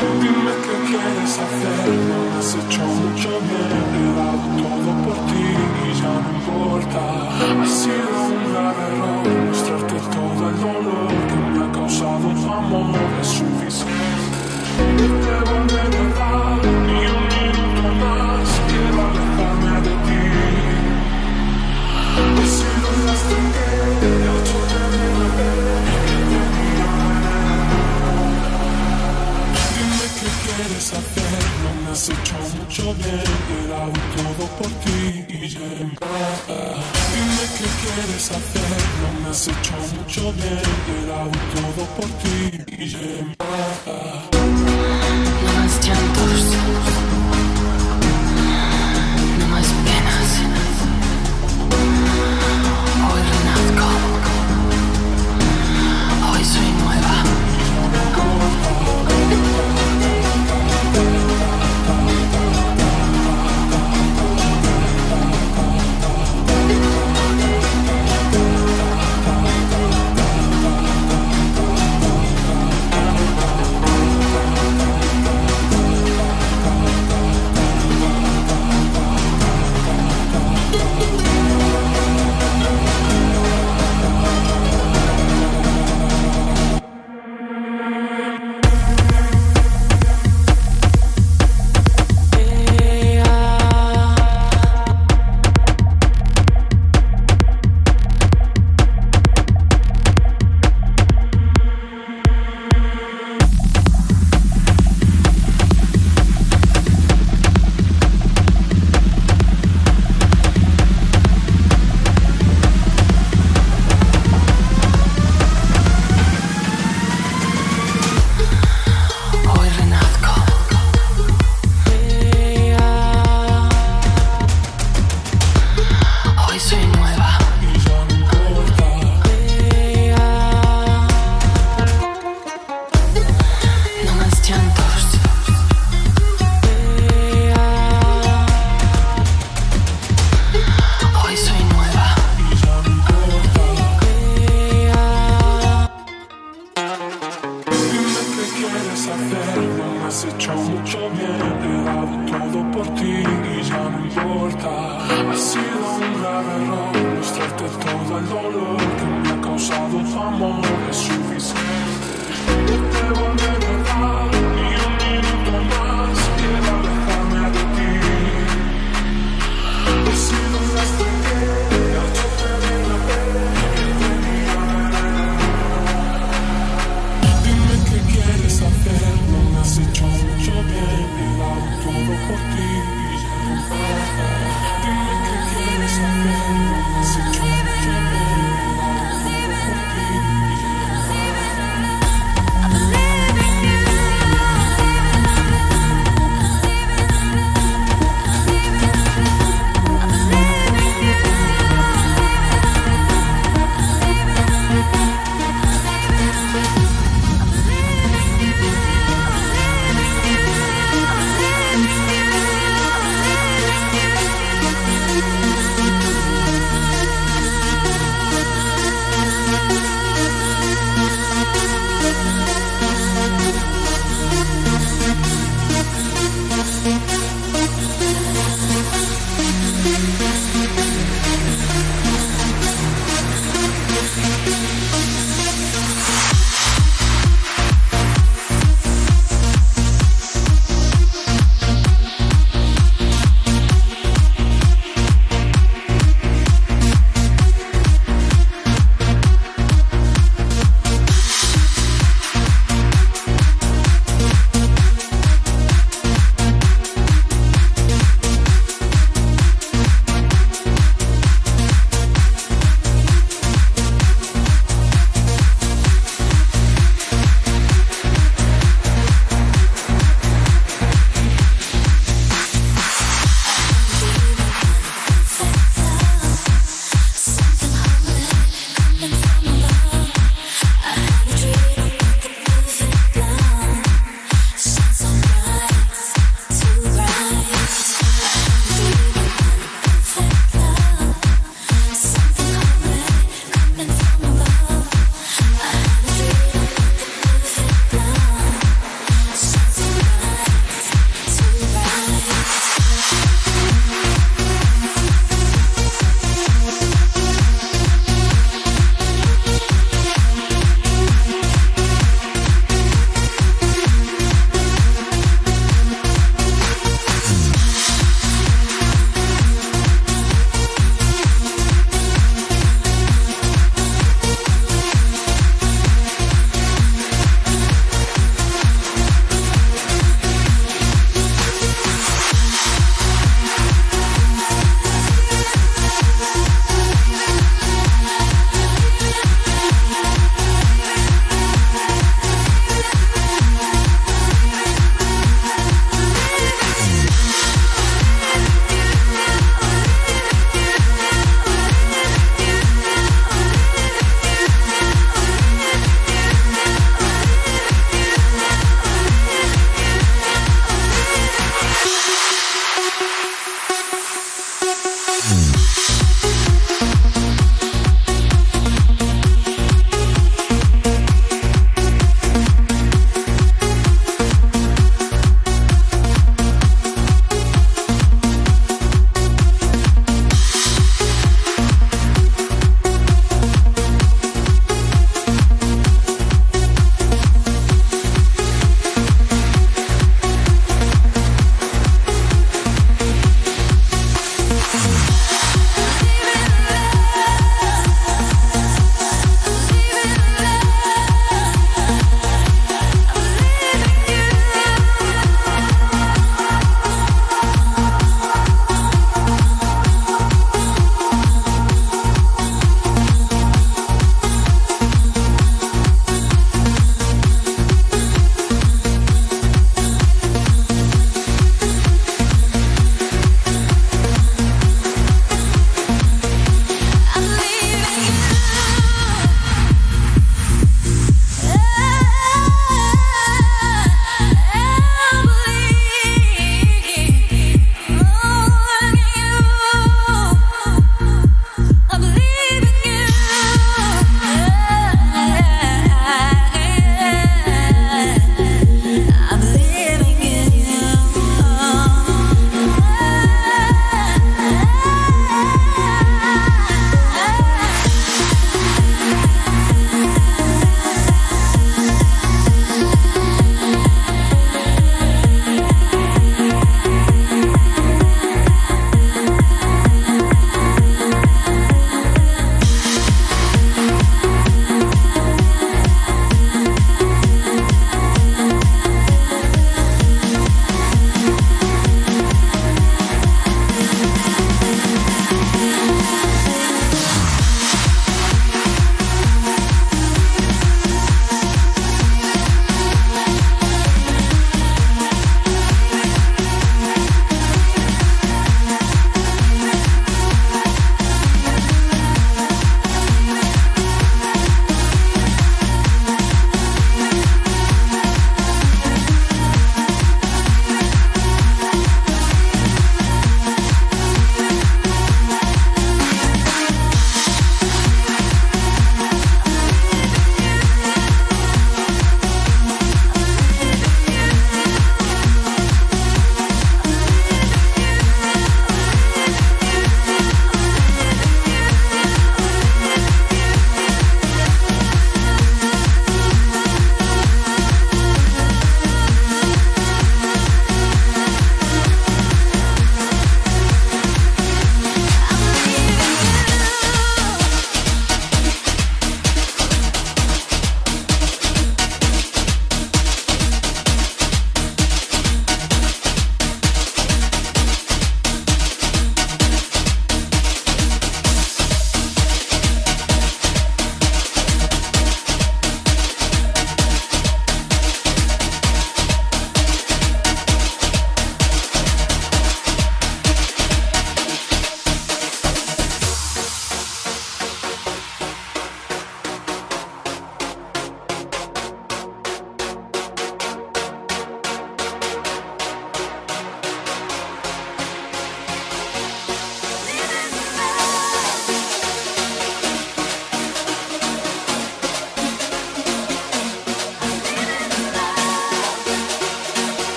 I'm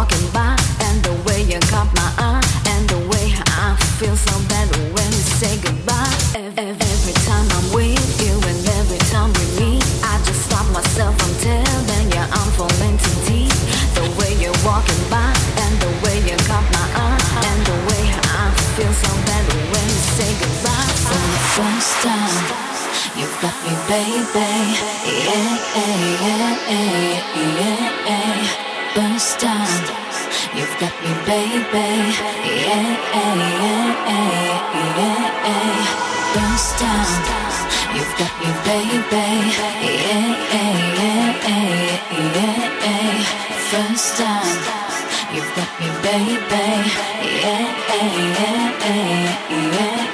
walking by, and the way you caught my eye, and the way I feel so bad when you say goodbye. Every time I'm with you and every time we meet, I just stop myself from telling you I'm falling too deep. The way you're walking by, and the way you caught my eye, and the way I feel so bad when you say goodbye. For the first time, you got me, baby. Yeah, yeah, yeah, yeah, yeah. First time, you've got me, baby. Yeah, yeah, yeah, yeah, yeah. First time, you've got me, baby. Yeah, yeah, yeah, yeah, yeah. First time, you've got me, baby. Yeah, yeah, yeah, yeah, yeah, yeah.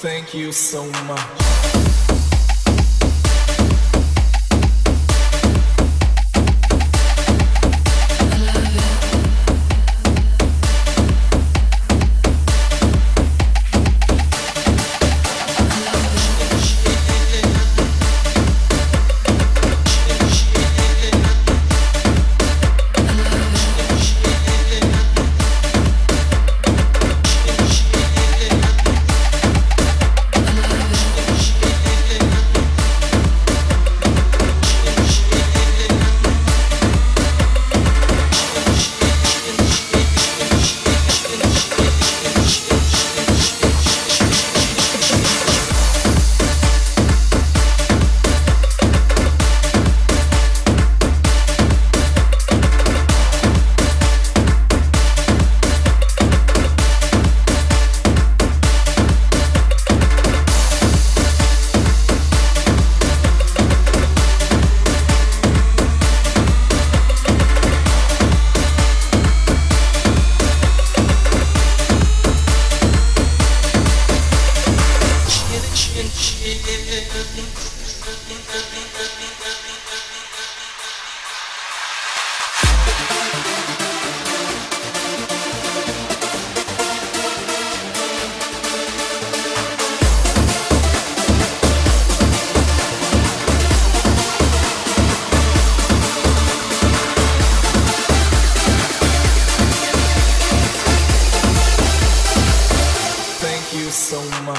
Thank you so much. you so much.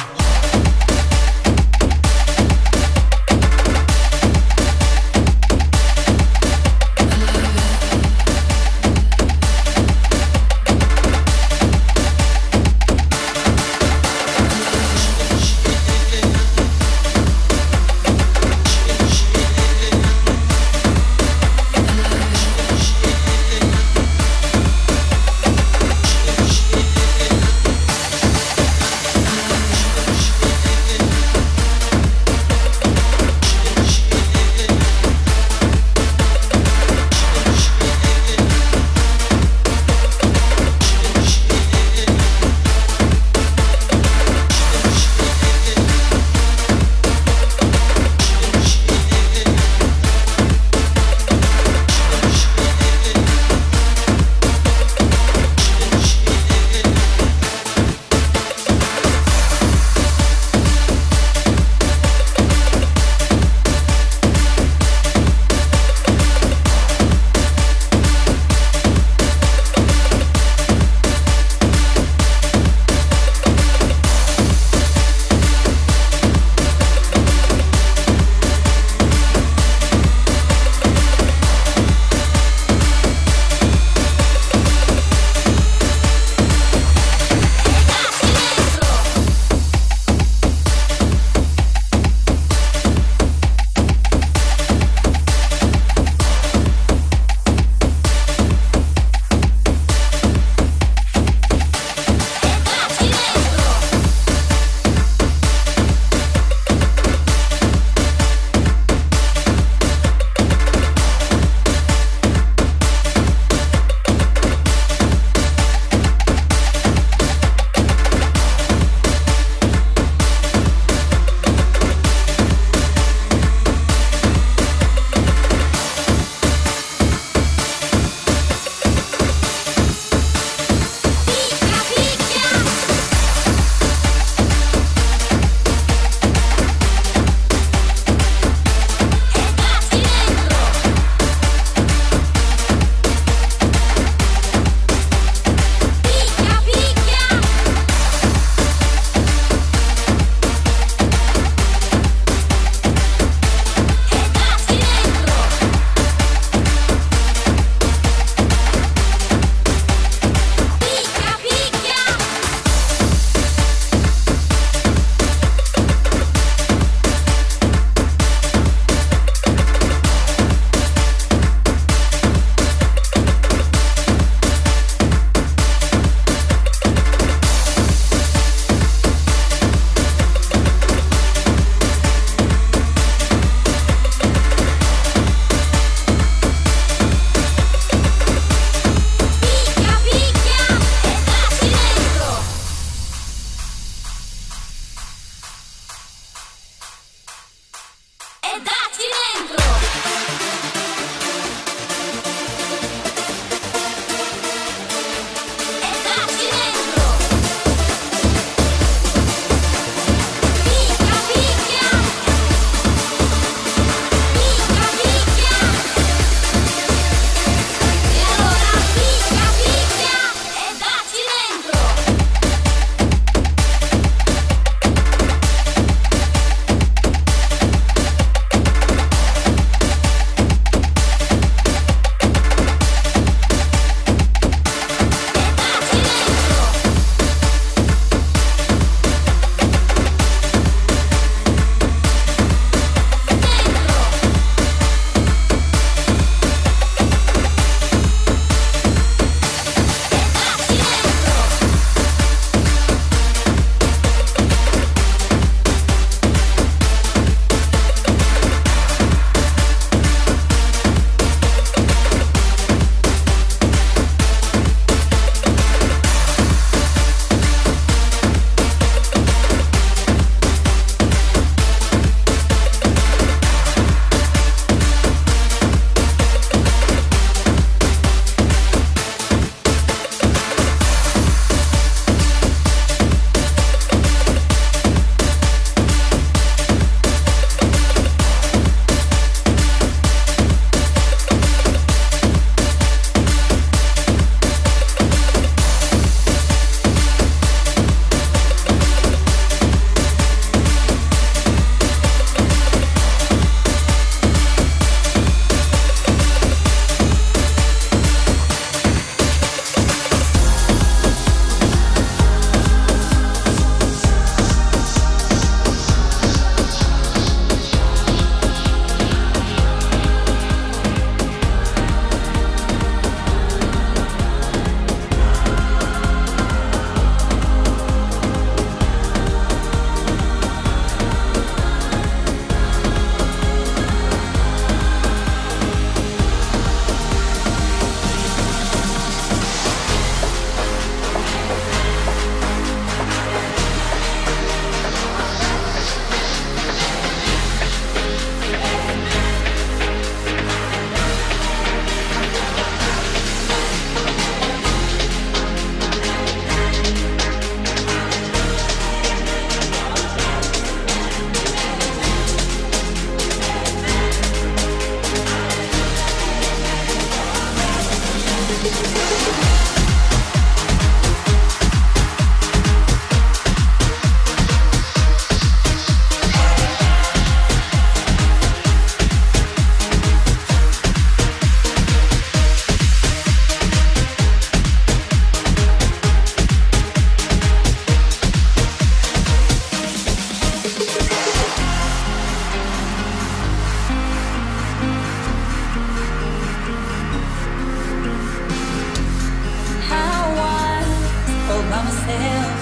myself.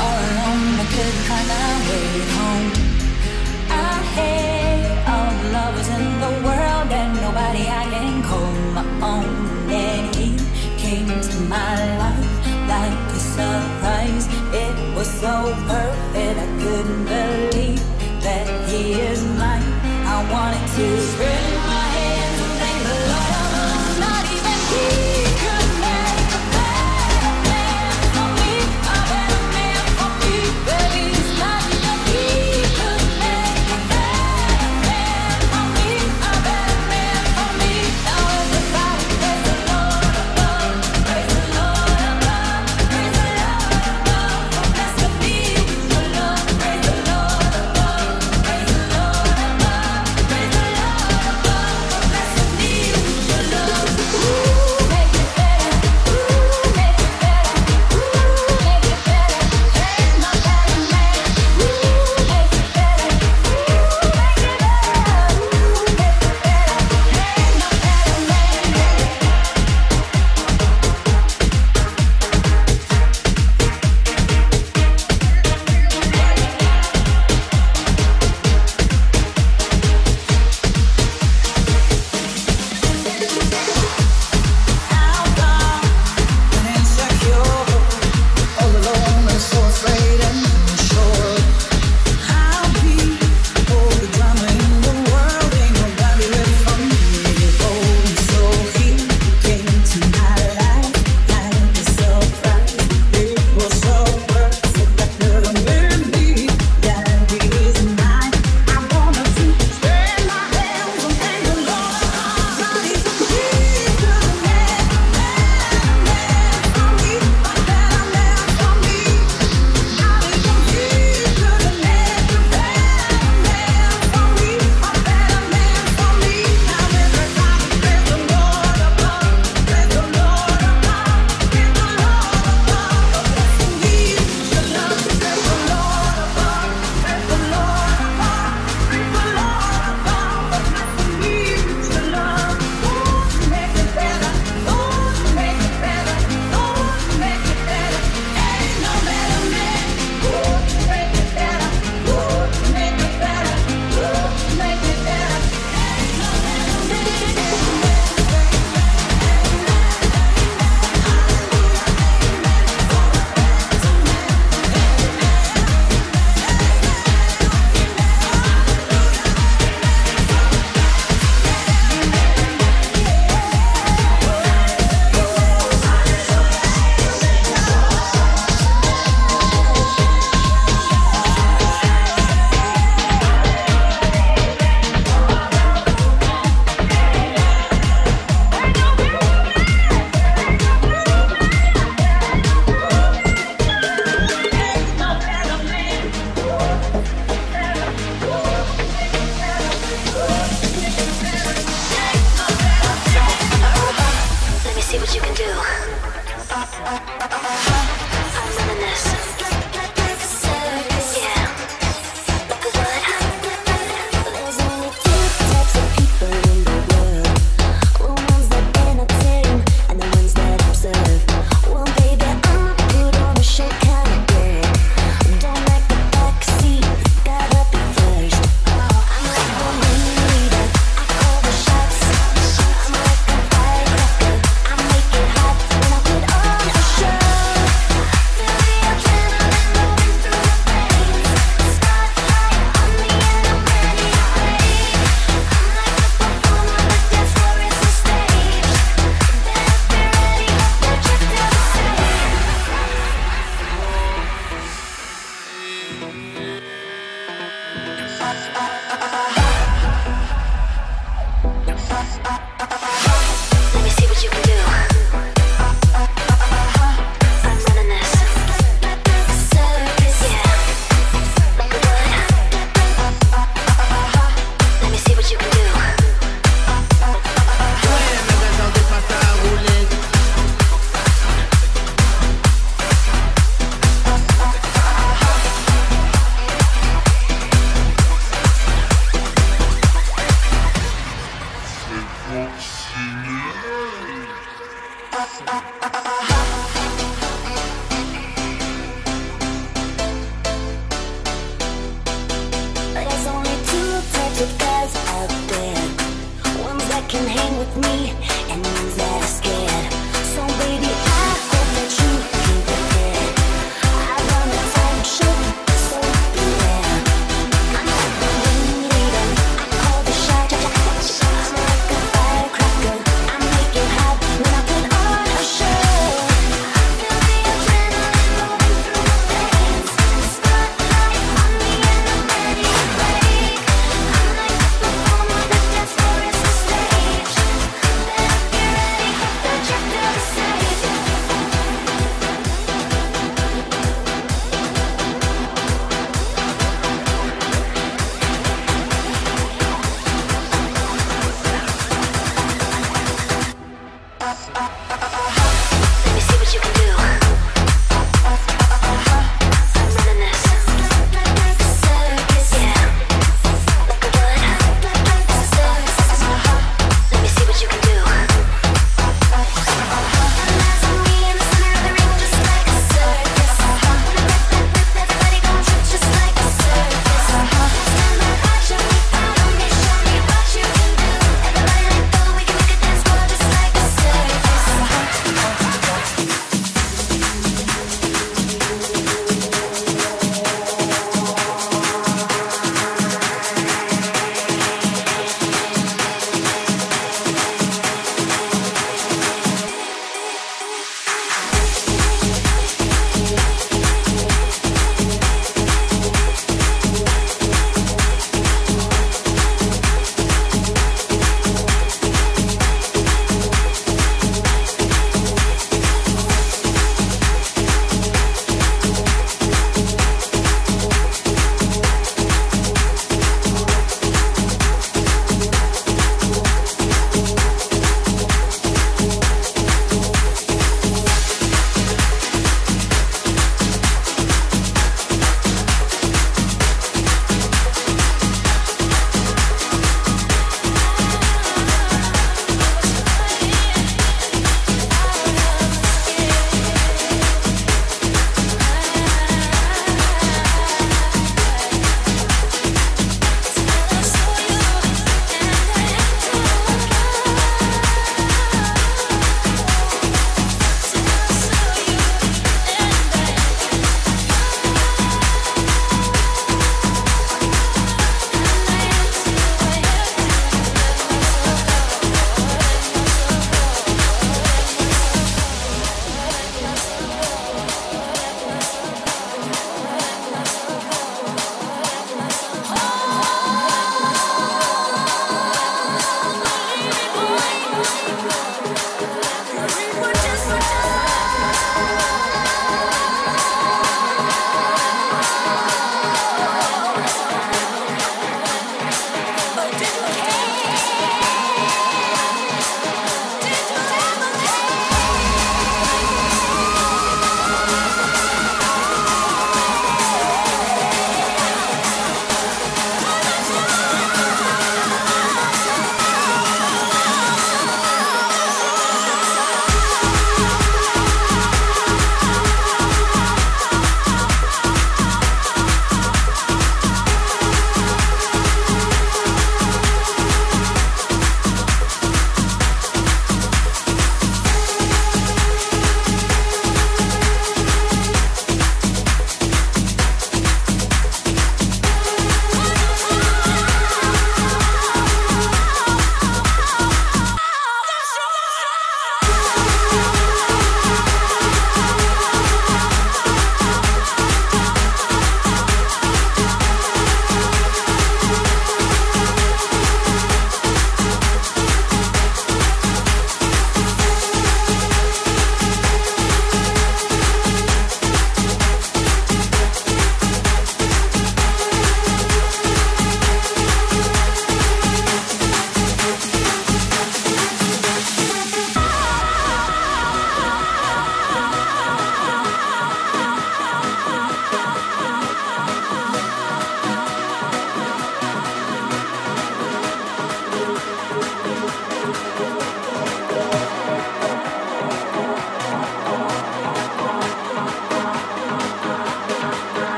All alone, I couldn't find my way home. I hate all the lovers in the world, and nobody I can call my own. And he came to my life like a surprise. It was so perfect, I couldn't believe that he is mine. I wanted to spread my hands and thank the Lord I was not even here.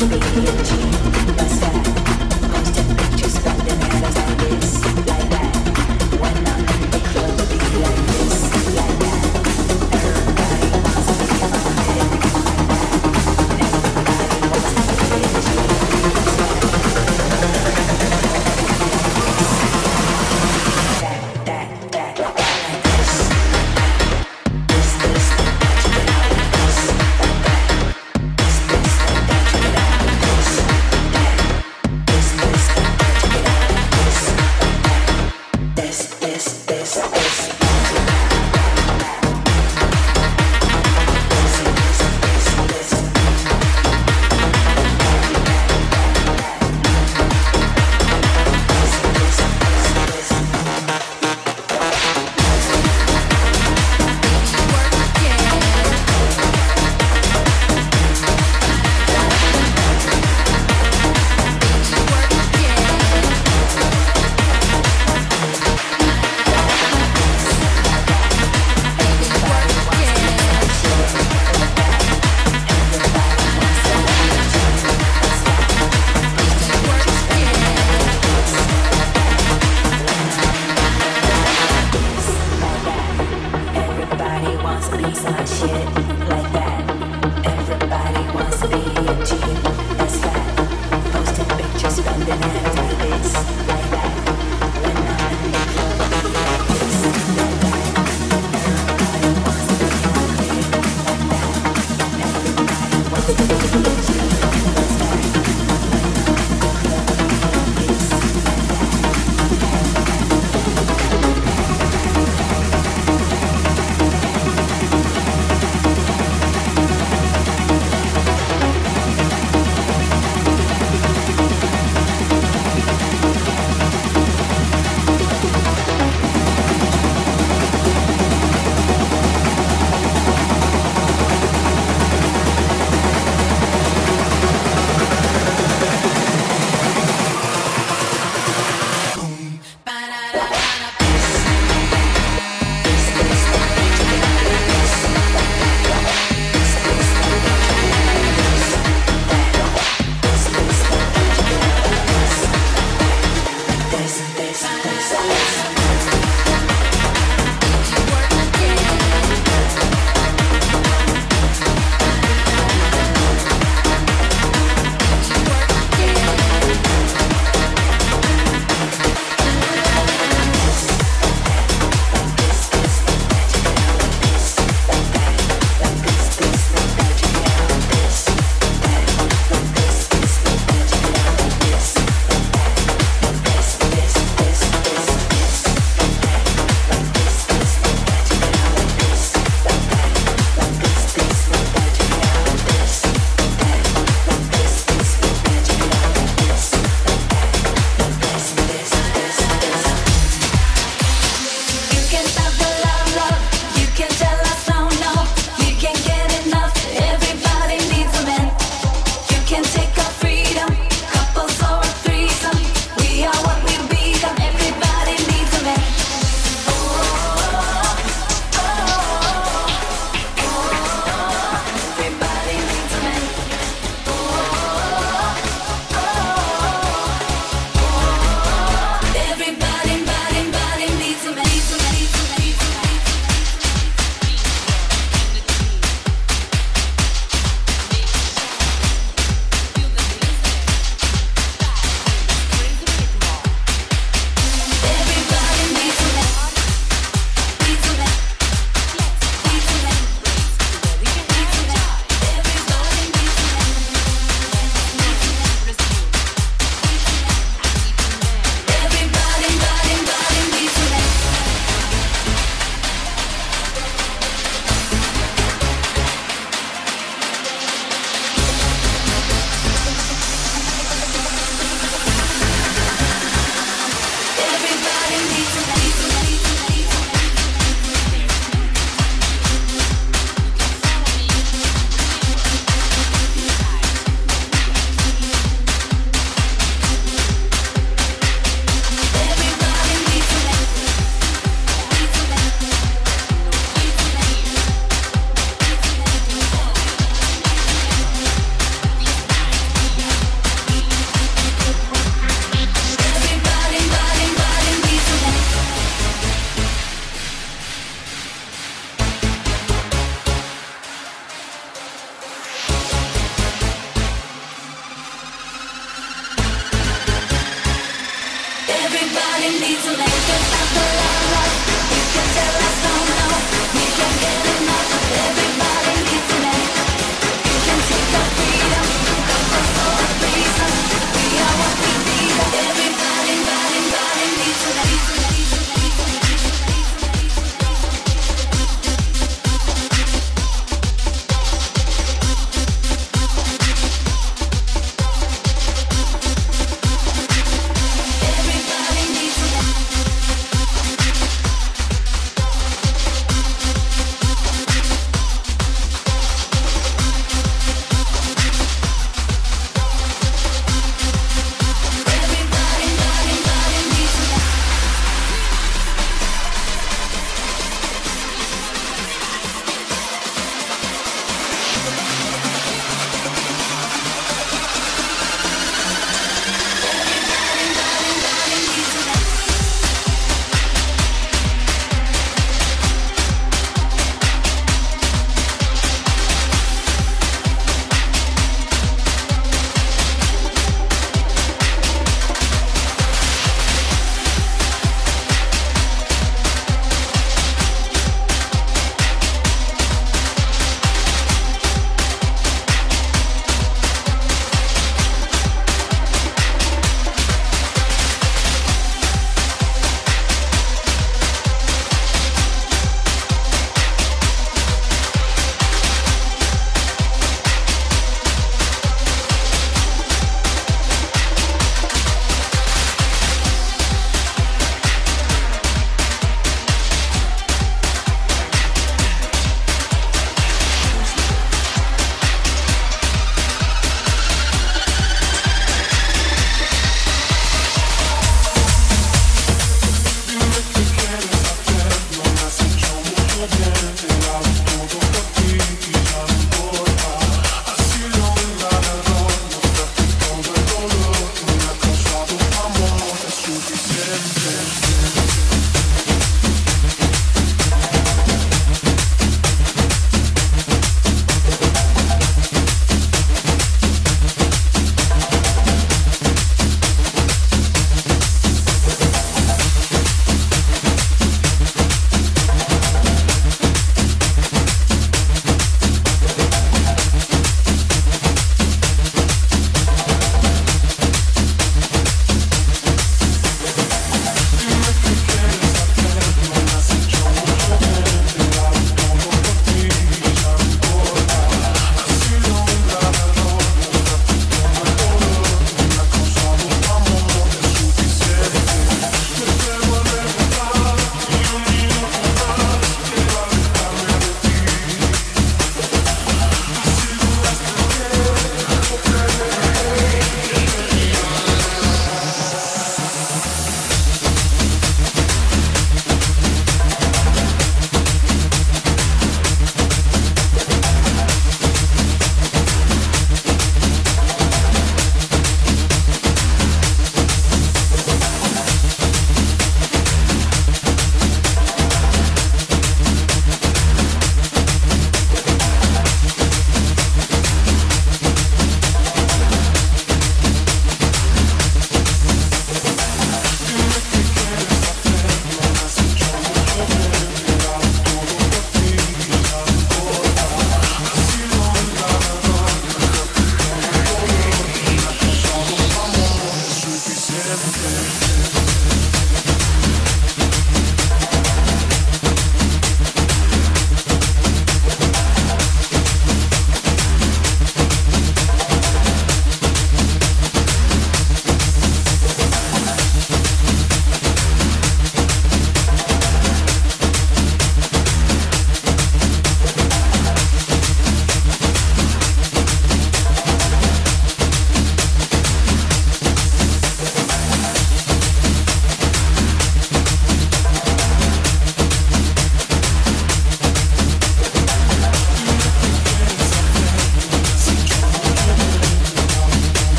Mendiola.